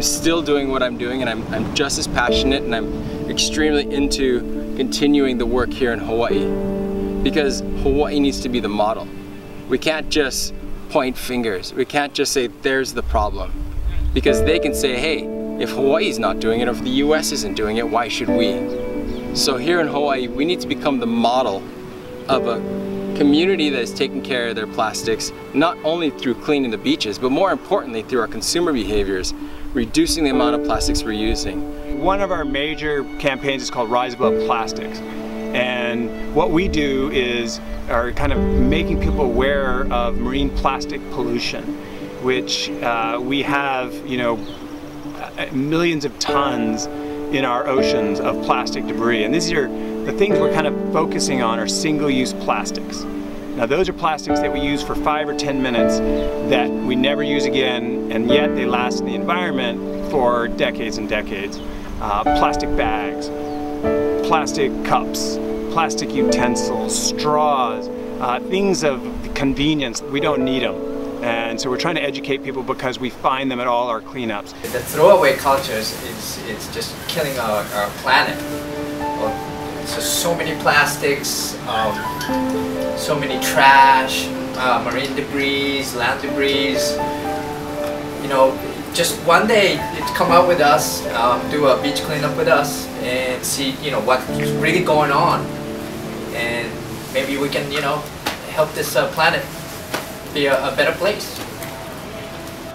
I'm still doing what I'm doing, and I'm just as passionate, and I'm extremely into continuing the work here in Hawaii, because Hawaii needs to be the model. We can't just point fingers. We can't just say, there's the problem, because they can say, hey, if Hawaii's not doing it, or if the US isn't doing it, why should we? So here in Hawaii, we need to become the model of a community that is taking care of their plastics, not only through cleaning the beaches, but more importantly through our consumer behaviors, reducing the amount of plastics we're using. One of our major campaigns is called Rise Above Plastics. And what we do is are kind of making people aware of marine plastic pollution, which we have, you know, millions of tons in our oceans of plastic debris. And these are the things we're kind of focusing on, are single-use plastics. Now those are plastics that we use for 5 or 10 minutes that we never use again, and yet they last in the environment for decades and decades. Plastic bags, plastic cups, plastic utensils, straws, things of convenience. We don't need them. And so we're trying to educate people because we find them at all our cleanups. The throwaway cultures is just killing our planet. So many plastics, so many trash, marine debris, land debris. You know, just one day come out with us, do a beach cleanup with us, and see, you know, what's really going on, and maybe we can, you know, help this planet be a better place.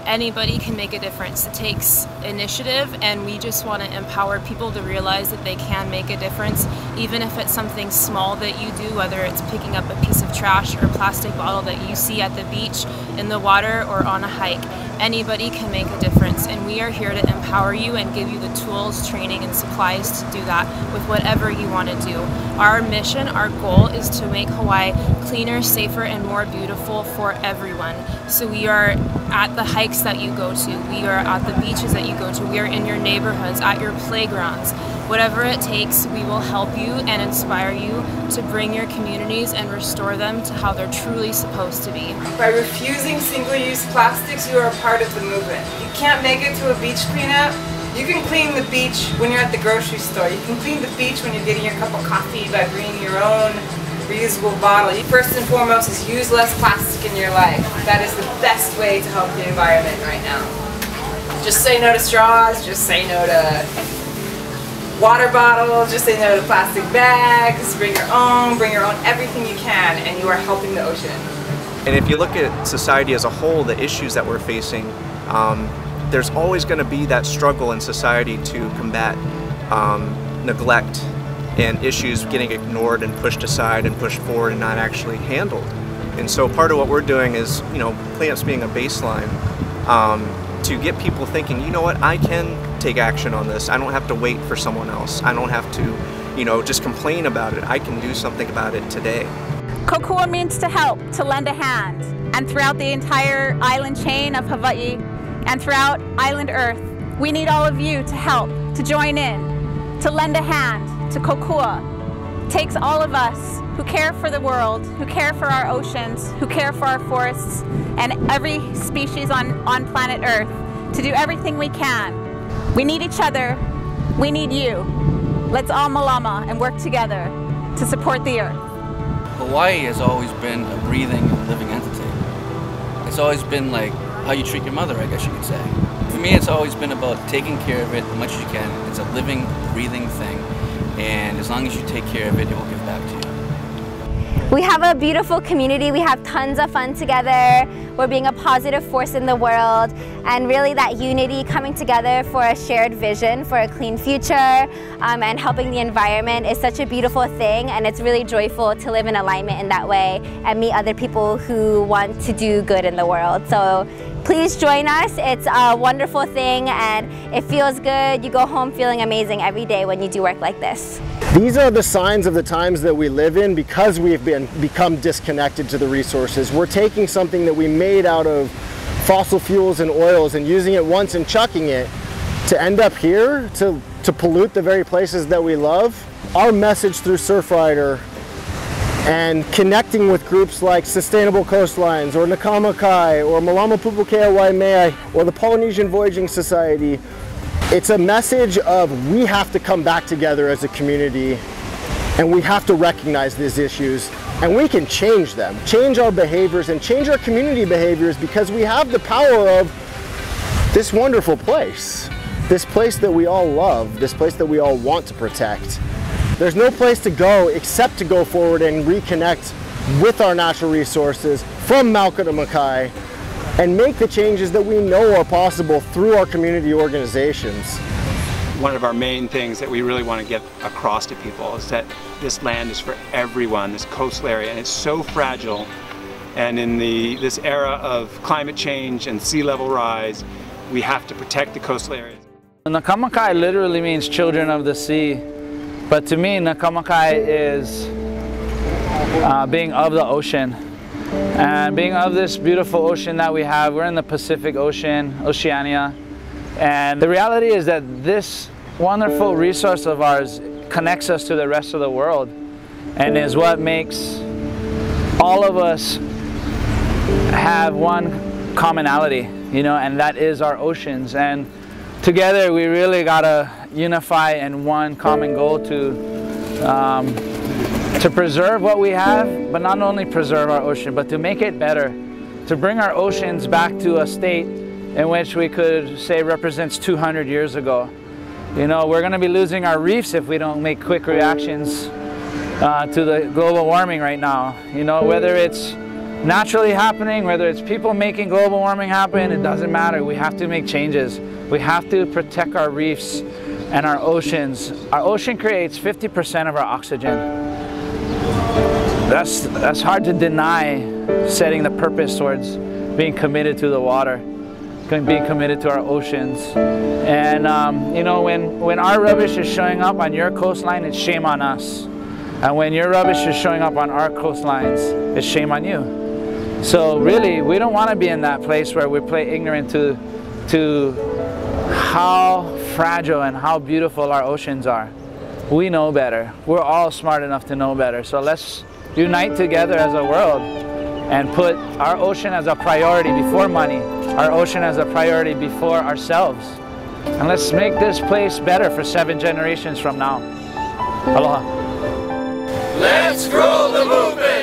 Anybody can make a difference. It takes initiative, and we just want to empower people to realize that they can make a difference, even if it's something small that you do, whether it's picking up a piece of trash or plastic bottle that you see at the beach, in the water, or on a hike. Anybody can make a difference, and we are here to empower you and give you the tools, training, and supplies to do that with whatever you want to do. Our mission, our goal is to make Hawaii cleaner, safer, and more beautiful for everyone. So we are at the hikes that you go to, we are at the beaches that you go to, we are in your neighborhoods, at your playgrounds. Whatever it takes, we will help you and inspire you to bring your communities and restore them to how they're truly supposed to be. By refusing single-use plastics, you are a part of the movement. You can't make it to a beach cleanup. You can clean the beach when you're at the grocery store. You can clean the beach when you're getting your cup of coffee by bringing your own reusable bottle. First and foremost is use less plastic in your life. That is the best way to help the environment right now. Just say no to straws, just say no to water bottles, just say no to plastic bags, bring your own everything you can, and you are helping the ocean. And if you look at society as a whole, the issues that we're facing, there's always going to be that struggle in society to combat neglect and issues getting ignored and pushed aside and pushed forward and not actually handled. And so part of what we're doing is, you know, cleanups being a baseline, to get people thinking, you know what, I can take action on this. I don't have to wait for someone else. I don't have to, you know, just complain about it. I can do something about it today. Kokua means to help, to lend a hand. And throughout the entire island chain of Hawaii and throughout Island Earth, we need all of you to help, to join in, to lend a hand to Kokua. It takes all of us who care for the world, who care for our oceans, who care for our forests, and every species on planet Earth, to do everything we can. We need each other, we need you. Let's all malama and work together to support the Earth. Hawaii has always been a breathing and living entity. It's always been like how you treat your mother, I guess you could say. For me, it's always been about taking care of it as much as you can. It's a living, breathing thing, and as long as you take care of it, it will give back to you. We have a beautiful community, we have tons of fun together, we're being a positive force in the world, and really that unity coming together for a shared vision, for a clean future, and helping the environment is such a beautiful thing, and it's really joyful to live in alignment in that way and meet other people who want to do good in the world. So please join us, it's a wonderful thing and it feels good. You go home feeling amazing every day when you do work like this. These are the signs of the times that we live in because we've become disconnected to the resources. We're taking something that we made out of fossil fuels and oils and using it once and chucking it to end up here to pollute the very places that we love. Our message through Surfrider and connecting with groups like Sustainable Coastlines or Na Kama Kai or Malama Pupukea Waimea or the Polynesian Voyaging Society. It's a message of we have to come back together as a community and we have to recognize these issues and we can change them, change our behaviors and change our community behaviors because we have the power of this wonderful place. This place that we all love, this place that we all want to protect. There's no place to go except to go forward and reconnect with our natural resources from Mauka to Makai and make the changes that we know are possible through our community organizations. One of our main things that we really want to get across to people is that this land is for everyone, this coastal area, and it's so fragile. And in this era of climate change and sea level rise, we have to protect the coastal areas. Na Kama Kai literally means children of the sea, but to me Na Kama Kai is being of the ocean and being of this beautiful ocean that we have. We're in the Pacific Ocean, Oceania, and the reality is that this wonderful resource of ours connects us to the rest of the world and is what makes all of us have one commonality, you know, and that is our oceans. And together we really gotta unify in one common goal to preserve what we have, but not only preserve our ocean, but to make it better, to bring our oceans back to a state in which we could say represents 200 years ago. You know, we're gonna be losing our reefs if we don't make quick reactions to the global warming right now. You know, whether it's naturally happening, whether it's people making global warming happen, it doesn't matter. We have to make changes. We have to protect our reefs and our oceans. Our ocean creates 50% of our oxygen. That's hard to deny, setting the purpose towards being committed to the water, being committed to our oceans. And you know, when our rubbish is showing up on your coastline, it's shame on us. And when your rubbish is showing up on our coastlines, it's shame on you. So really, we don't want to be in that place where we play ignorant to how fragile and how beautiful our oceans are. We know better. We're all smart enough to know better. So let's unite together as a world and put our ocean as a priority before money, our ocean as a priority before ourselves. And let's make this place better for 7 generations from now. Aloha. Let's grow the movement.